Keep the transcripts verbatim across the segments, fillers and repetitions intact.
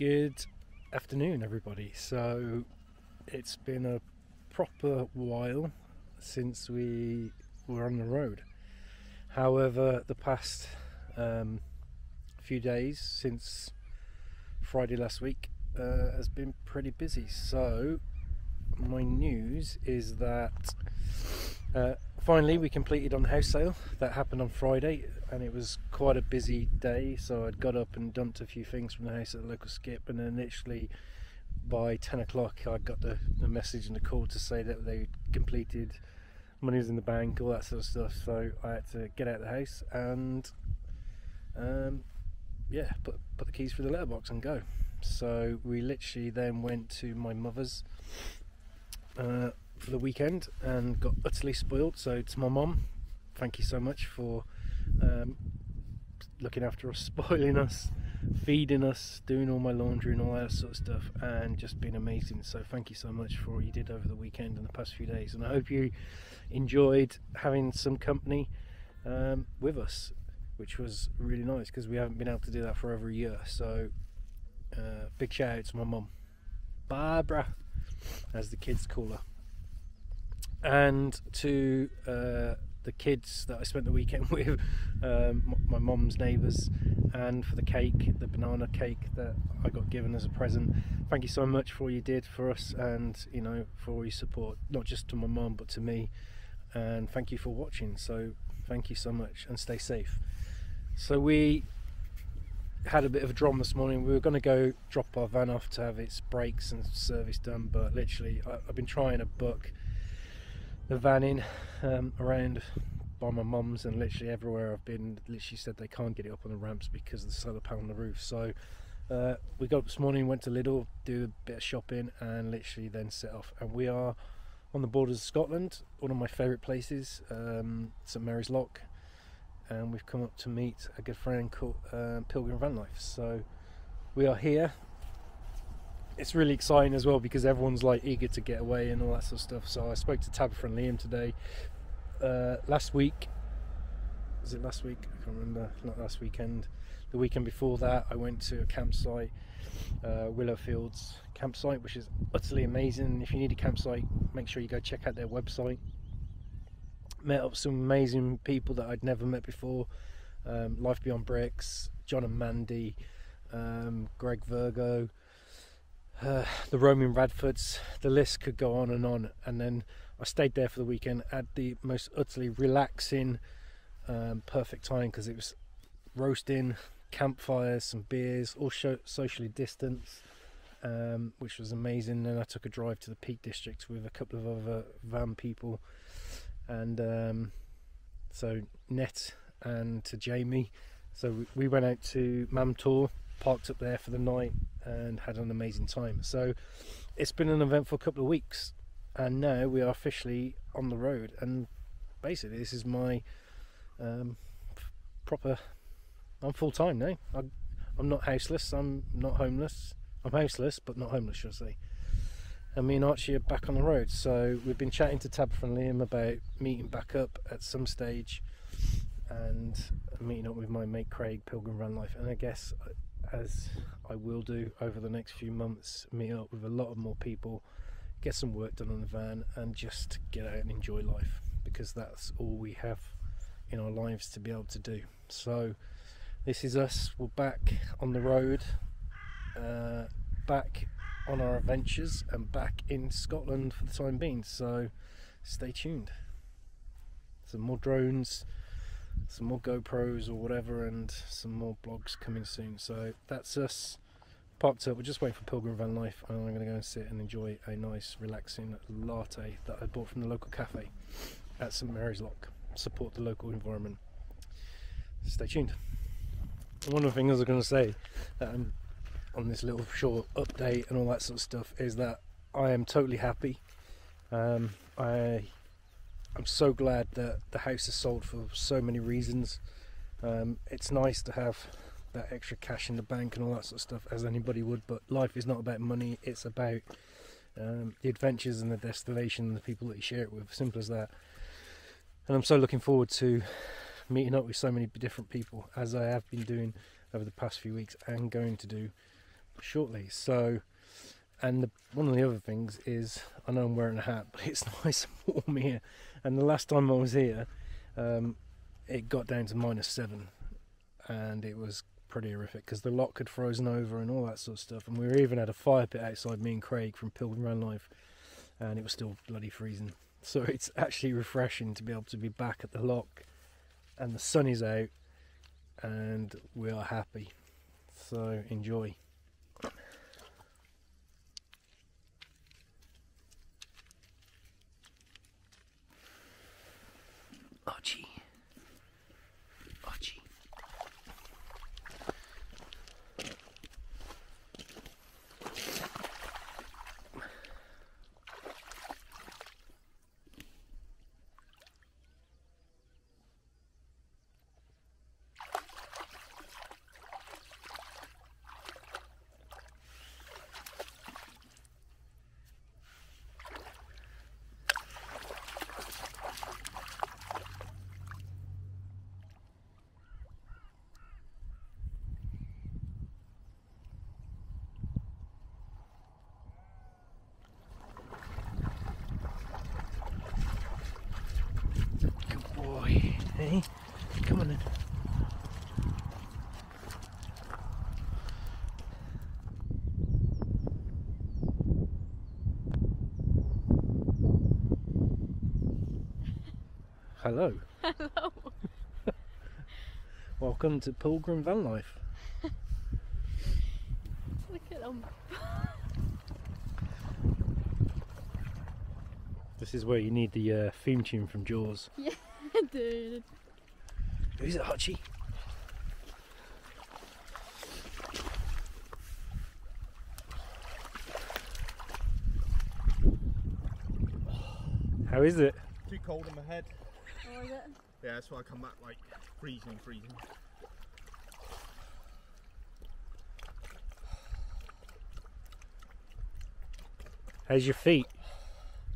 Good afternoon, everybody. So it's been a proper while since we were on the road. However, the past um, few days since Friday last week uh, has been pretty busy. So my news is that uh, finally we completed on the house sale that happened on Friday, and it was quite a busy day, so I'd got up and dumped a few things from the house at the local skip, and then literally by ten o'clock I got the, the message and the call to say that they completed, money was in the bank, all that sort of stuff. So I had to get out of the house and um, yeah, put, put the keys through the letterbox and go. So we literally then went to my mother's uh, for the weekend and got utterly spoiled. So to my mum, thank you so much for um, looking after us, spoiling us, feeding us, doing all my laundry and all that sort of stuff, and just been amazing. So thank you so much for all you did over the weekend and the past few days, and I hope you enjoyed having some company um, with us, which was really nice because we haven't been able to do that for over a year. So uh, big shout out to my mum, Barbara, as the kids call her, and to uh, the kids that I spent the weekend with, um, my mum's neighbours, and for the cake, the banana cake that I got given as a present. Thank you so much for all you did for us, and you know, for all your support, not just to my mum but to me. And thank you for watching, so thank you so much, and stay safe. So we had a bit of a drum this morning. We were going to go drop our van off to have its brakes and service done, but literally I, I've been trying to book the van in um, around by my mum's, and literally everywhere I've been, literally said they can't get it up on the ramps because of the solar panel on the roof. So uh, we got up this morning, went to Lidl, do a bit of shopping, and literally then set off. And we are on the borders of Scotland, one of my favourite places, um, St Mary's Loch, and we've come up to meet a good friend called uh, Pilgrim Van Life. So we are here. It's really exciting as well because everyone's like eager to get away and all that sort of stuff. So I spoke to Tab from Leam today. Uh, last week, was it last week? I can't remember. Not last weekend. The weekend before that, I went to a campsite, uh, Willowfields campsite, which is utterly amazing. If you need a campsite, make sure you go check out their website. Met up some amazing people that I'd never met before. Um, Life Beyond Bricks, John and Mandy, um, Greg Virgo. Uh, the Roaming Radfords, the list could go on and on. And then I stayed there for the weekend at the most utterly relaxing, um, perfect time, because it was roasting, campfires, some beers, all socially distanced, um, which was amazing. Then I took a drive to the Peak District with a couple of other van people, and um, so Net and to Jamie. So we, we went out to Mam Tor, parked up there for the night, and had an amazing time. So it's been an eventful couple of weeks, and now we are officially on the road, and basically this is my um, proper, I'm full-time now. I'm, I'm not houseless, I'm not homeless, I'm houseless but not homeless, should I say. And me and Archie are back on the road, so we've been chatting to Tab from Liam about meeting back up at some stage and meeting up with my mate Craig, Pilgrim Van Life, and I guess as I will do over the next few months, meet up with a lot of more people, get some work done on the van, and just get out and enjoy life, because that's all we have in our lives to be able to do. So this is us, we're back on the road, uh, back on our adventures, and back in Scotland for the time being, so stay tuned. Some more drones, some more GoPros or whatever, and some more blogs coming soon. So that's us parked up. We're just waiting for Pilgrim Van Life, and I'm gonna go and sit and enjoy a nice relaxing latte that I bought from the local cafe at St Mary's Loch. Support the local environment. Stay tuned. One of the things I was gonna say um, on this little short update and all that sort of stuff is that I am totally happy. Um, I I'm so glad that the house is sold for so many reasons. Um, it's nice to have that extra cash in the bank and all that sort of stuff, as anybody would, but life is not about money, it's about um, the adventures and the destination and the people that you share it with, simple as that. And I'm so looking forward to meeting up with so many different people, as I have been doing over the past few weeks and going to do shortly. So, and the, one of the other things is, I know I'm wearing a hat, but it's nice and warm here. And the last time I was here, um, it got down to minus seven, and it was pretty horrific because the lock had frozen over and all that sort of stuff. And we were even had a fire pit outside, me and Craig from Pilgrim Van Life, and it was still bloody freezing. So it's actually refreshing to be able to be back at the lock, and the sun is out, and we are happy. So enjoy. Archie. Archie. Hey, come on then. Hello. Hello. Welcome to Pilgrim Van Life. Look at them. This is where you need the uh, theme tune from Jaws. Yeah. Dude. Who's it, Archie? How is it? Too cold in my head. Oh, is it? Yeah, that's why I come back like freezing, freezing. How's your feet?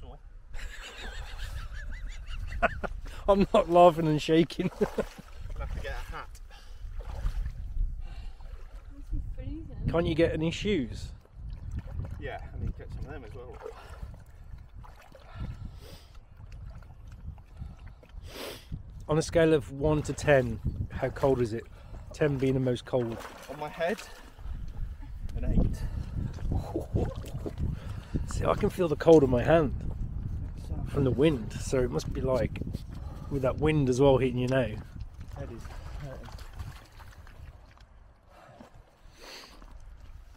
Sore. I'm not laughing and shaking. I'm gonna have to get a hat. Can't you get any shoes? Yeah, I need to get some of them as well. On a scale of one to ten, how cold is it? ten being the most cold. On my head, an eight. See, I can feel the cold on my hand from the wind, so it must be like, with that wind as well hitting you now. That is hurting.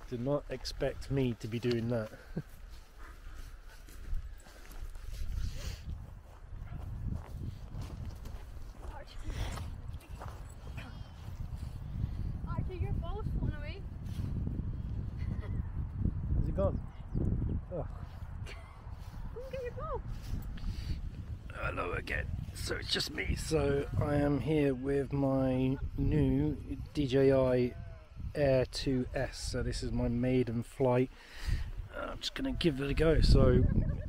Did not expect me to be doing that. Archie, your ball's flown away. Is he gone? Oh. Come get your ball. Hello again. So it's just me, so I am here with my new D J I Air two S, so this is my maiden flight. I'm just going to give it a go, so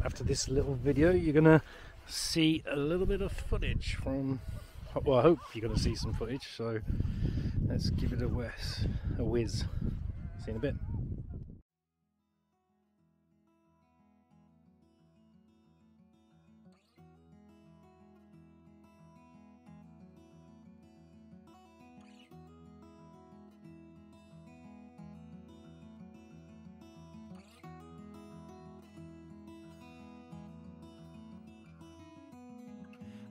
after this little video you're going to see a little bit of footage from, well I hope you're going to see some footage, so let's give it a whiz, a whiz. See you in a bit.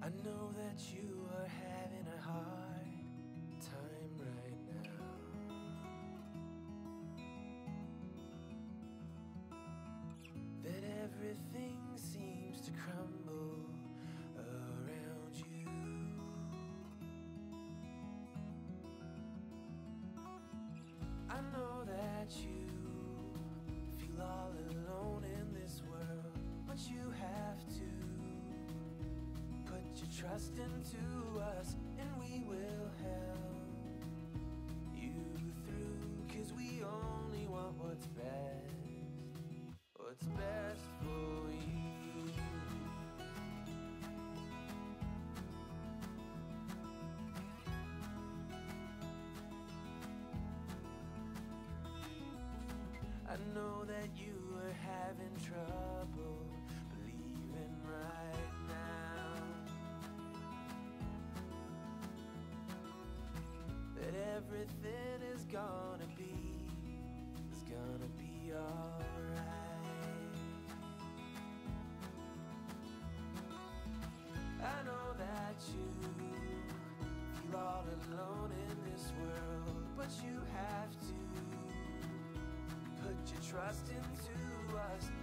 I know that you are having a hard time right now, that everything seems to crumble around you. I know that you feel all alone in this world, but you have to put your trust into us, and we will help you through, 'cause we only want what's best, what's best for you. know that you are having trouble believing right now that everything is gonna be, is gonna be alright. I know that you feel all alone in this world, but you have to put your trust into us.